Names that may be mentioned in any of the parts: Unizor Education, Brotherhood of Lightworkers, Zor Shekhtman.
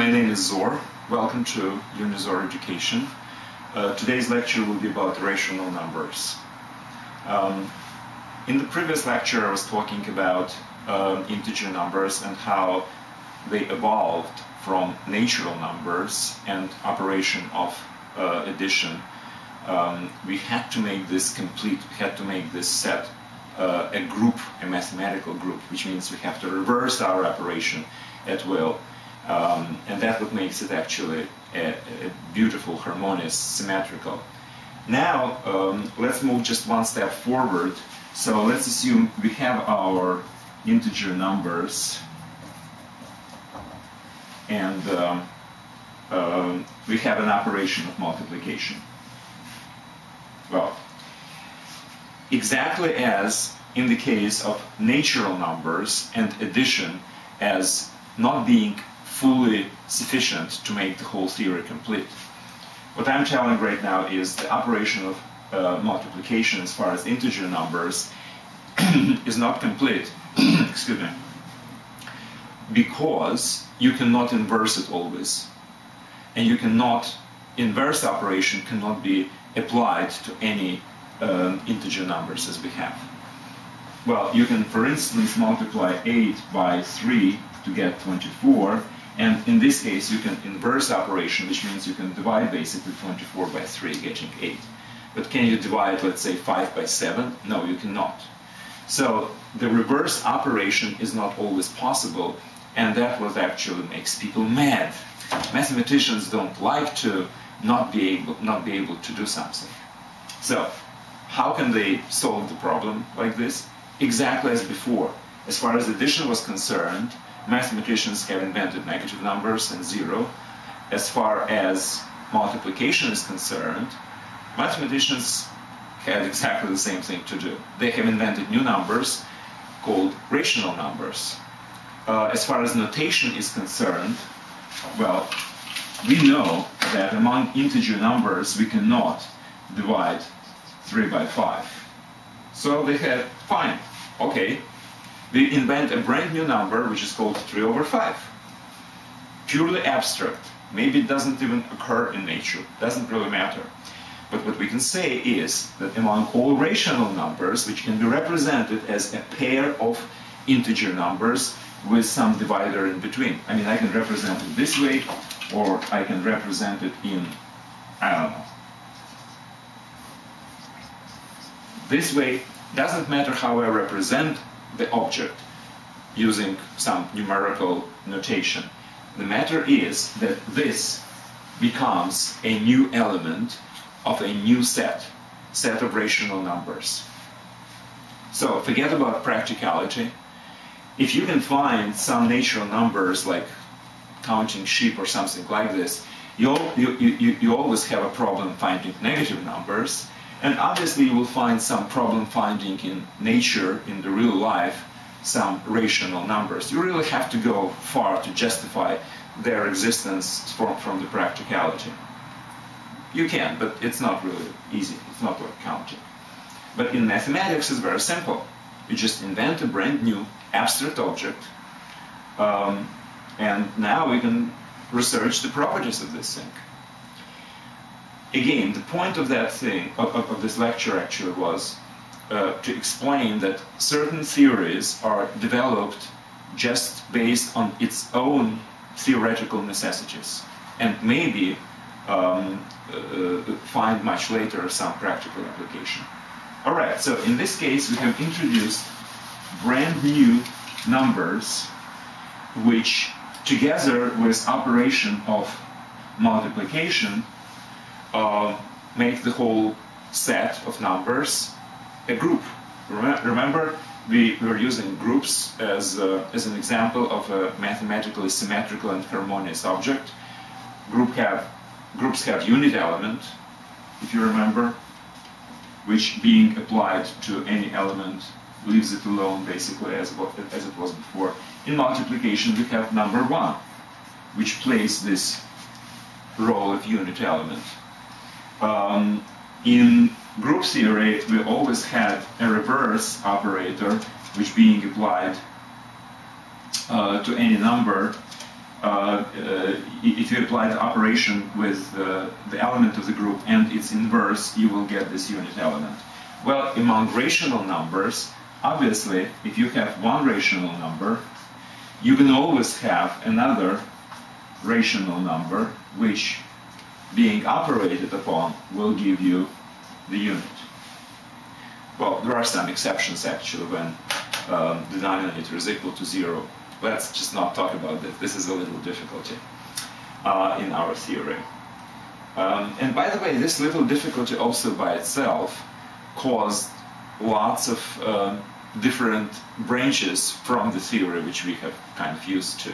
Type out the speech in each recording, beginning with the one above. My name is Zor. Welcome to Unizor Education. Today's lecture will be about rational numbers. In the previous lecture I was talking about integer numbers and how they evolved from natural numbers and operation of addition. We had to make this complete, we had to make this set a group, a mathematical group, which means we have to reverse our operation at will. And that's what makes it actually a beautiful, harmonious, symmetrical. Now, let's move just one step forward. So let's assume we have our integer numbers and we have an operation of multiplication. Well, exactly as in the case of natural numbers and addition as not being fully sufficient to make the whole theory complete. What I'm telling right now is the operation of multiplication as far as integer numbers is not complete. Excuse me. Because you cannot inverse it always. And you cannot, inverse operation cannot be applied to any integer numbers as we have. Well, you can, for instance, multiply 8 by 3 to get 24, and in this case you can inverse operation, which means you can divide basically 24 by 3, getting 8. But can you divide, let's say, 5 by 7? No, you cannot. So the reverse operation is not always possible, and that what actually makes people mad. Mathematicians don't like to not be able to do something. So how can they solve the problem like this? Exactly as before. As far as addition was concerned, mathematicians have invented negative numbers and zero. As far as multiplication is concerned, mathematicians had exactly the same thing to do. They have invented new numbers called rational numbers. As far as notation is concerned, well, we know that among integer numbers we cannot divide 3 by 5. So they had, fine, okay, we invent a brand new number which is called 3 over 5. Purely abstract. Maybe it doesn't even occur in nature. Doesn't really matter. But what we can say is that among all rational numbers, which can be represented as a pair of integer numbers with some divider in between. I mean, I can represent it this way, or I can represent it in, I don't know, this way. Doesn't matter how I represent the object using some numerical notation. The matter is that this becomes a new element of a new set of rational numbers. So forget about practicality. If you can find some natural numbers like counting sheep or something like this, you always have a problem finding negative numbers. And obviously you will find some problem finding in nature, in the real life, some rational numbers. You really have to go far to justify their existence from the practicality. You can, but it's not really easy. It's not like counting. But in mathematics it's very simple. You just invent a brand new abstract object, and now we can research the properties of this thing. Again, the point of that thing, of this lecture actually, was to explain that certain theories are developed just based on its own theoretical necessities, and maybe find much later some practical application. All right, so in this case we have introduced brand new numbers which, together with operation of multiplication, make the whole set of numbers a group. Remember, we were using groups as an example of a mathematically symmetrical and harmonious object. Groups have unit element, if you remember, which being applied to any element leaves it alone, basically, as it was before. In multiplication, we have number 1, which plays this role of unit element. In group theory, we always had a reverse operator, which being applied to any number if you apply the operation with the element of the group and its inverse, you will get this unit element. Well, among rational numbers, obviously, if you have one rational number, you can always have another rational number, which, being operated upon, will give you the unit. Well, there are some exceptions, actually, when the denominator is equal to 0. Let's just not talk about this. This is a little difficulty in our theory. And by the way, this little difficulty also by itself caused lots of different branches from the theory which we have kind of used to.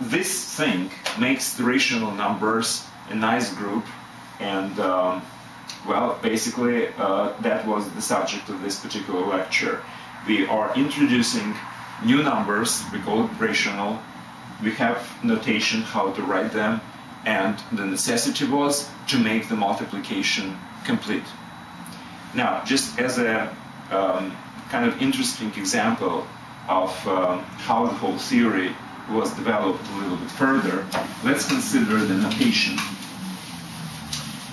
This thing makes the rational numbers a nice group, and well, basically, that was the subject of this particular lecture. We are introducing new numbers, we call it rational, we have notation how to write them, and the necessity was to make the multiplication complete. Now, just as a kind of interesting example of how the whole theory was developed a little bit further, let's consider the notation.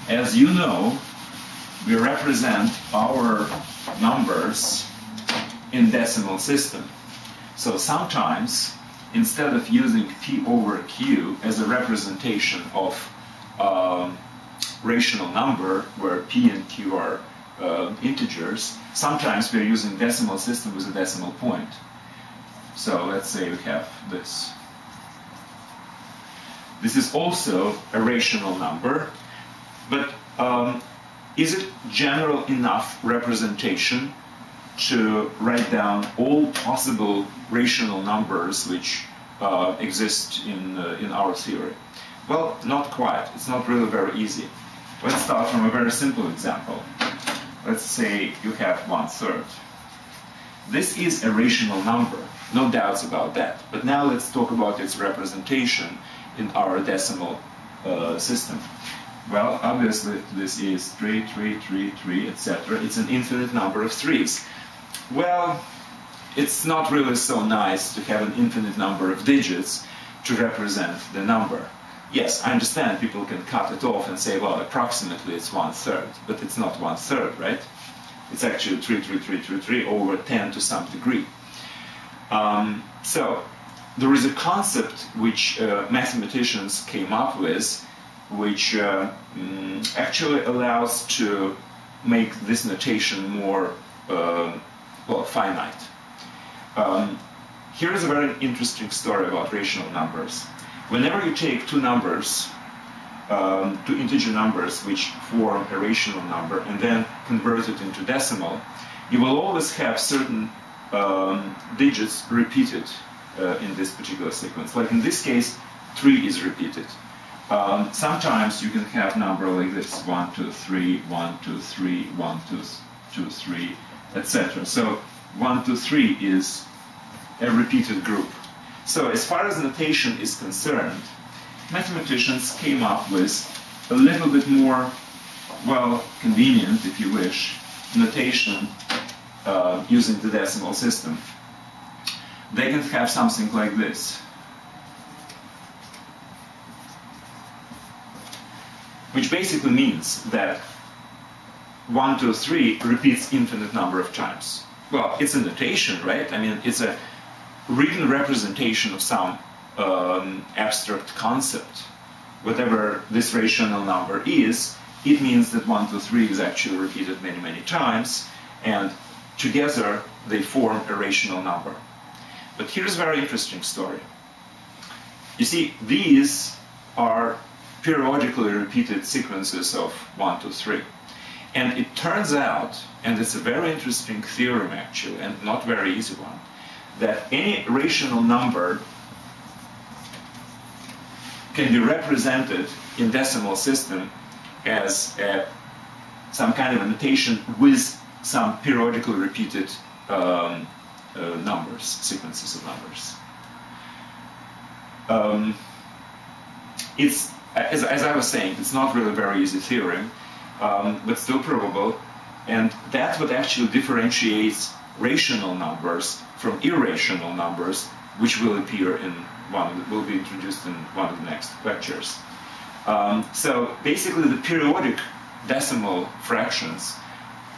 As you know, we represent our numbers in decimal system. So sometimes, instead of using p over q as a representation of rational number, where p and q are integers, sometimes we're using decimal system with a decimal point. So let's say we have this. This is also a rational number, but is it general enough representation to write down all possible rational numbers which exist in our theory? Well, not quite. It's not really very easy. Let's start from a very simple example. Let's say you have 1/3. This is a rational number, no doubts about that. But now let's talk about its representation in our decimal system. Well, obviously, this is 3, 3, 3, 3, etc. It's an infinite number of 3's. Well, it's not really so nice to have an infinite number of digits to represent the number. Yes, I understand people can cut it off and say, well, approximately it's 1/3, but it's not 1/3, right? It's actually 3, 3, 3, 3, 3 over 10 to some degree. So, there is a concept which mathematicians came up with, which actually allows to make this notation more well, finite. Here is a very interesting story about rational numbers. Whenever you take two numbers, two integer numbers which form a rational number and then convert it into decimal, you will always have certain digits repeated in this particular sequence. Like in this case, 3 is repeated. Sometimes you can have number like this, 1, 2, 3, 1, 2, 3, 1, 2, 2, 3, etc. So 1, 2, 3 is a repeated group. So as far as notation is concerned, mathematicians came up with a little bit more, well, convenient, if you wish, notation using the decimal system. They can have something like this, which basically means that 1, 2, 3 repeats infinite number of times. Well, it's a notation, right? I mean, it's a written representation of some abstract concept. Whatever this rational number is, it means that 1, 2, 3 is actually repeated many, many times, and together they form a rational number. But here's a very interesting story. You see, these are periodically repeated sequences of 1, 2, 3. And it turns out, and it's a very interesting theorem actually, and not very easy one, that any rational number can be represented in decimal system as some kind of notation with some periodically repeated numbers, sequences of numbers. It's, as I was saying, it's not really a very easy theorem, but still probable, and that's what actually differentiates rational numbers from irrational numbers, which will appear in one that will be introduced in one of the next lectures. So basically the periodic decimal fractions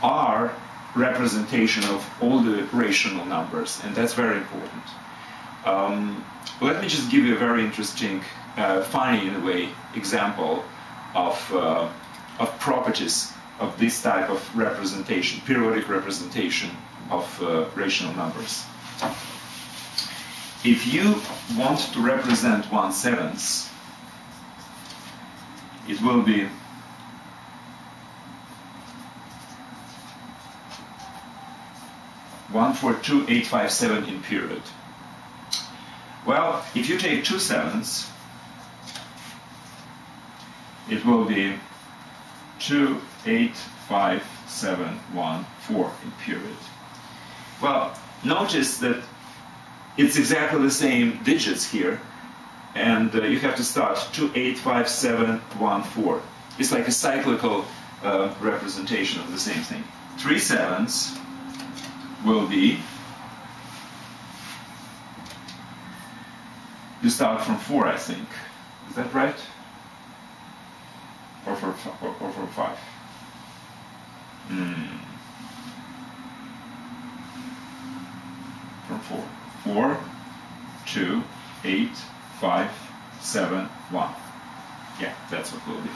are representation of all the rational numbers, and that's very important. Let me just give you a very interesting, funny in a way, example of properties of this type of representation, periodic representation of rational numbers. If you want to represent 1/7, it will be one, four, 2, 8, 5, 7 in period. Well, if you take 2/7, it will be 2, 8, 5, 7, 1, 4 in period. Well, notice that it's exactly the same digits here, and you have to start 2, 8, 5, 7, 1, 4. It's like a cyclical representation of the same thing. 3/7 will be, you start from 4, I think. Is that right? Or from 5? From 4. 4, 2, 8, 5, 7, 1. Yeah, that's what will be.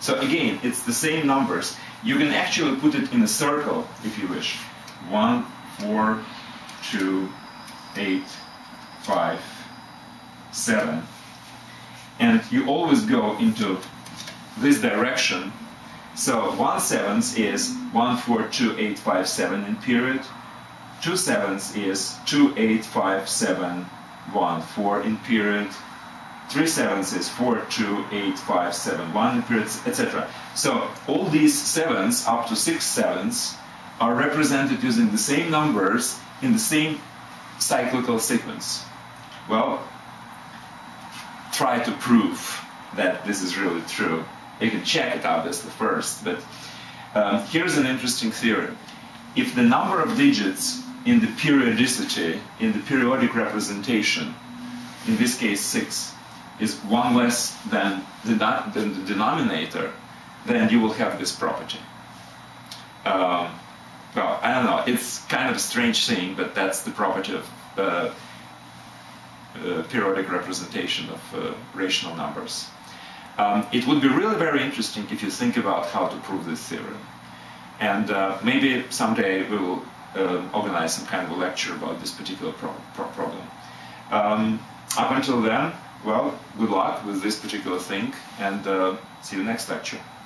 So again, it's the same numbers. You can actually put it in a circle if you wish. 1, 4, 2, 8, 5, 7. And you always go into this direction. So 1/7 is 1, 4, 2, 8, 5, 7 in period. 2/7 is 2, 8, 5, 7, 1, 4 in period. 3/7 is 4, 2, 8, 5, 7, 1 in period, etc. So all these 7s up to 6/7 are represented using the same numbers in the same cyclical sequence. Well, try to prove that this is really true. You can check it obviously first, but here's an interesting theory. If the number of digits in the periodicity, in the periodic representation, in this case 6, is 1 less than the denominator, then you will have this property. Well, I don't know, it's kind of a strange thing, but that's the property of periodic representation of rational numbers. It would be really very interesting if you think about how to prove this theorem. And maybe someday we will organize some kind of a lecture about this particular problem. Up until then, well, good luck with this particular thing, and see you next lecture.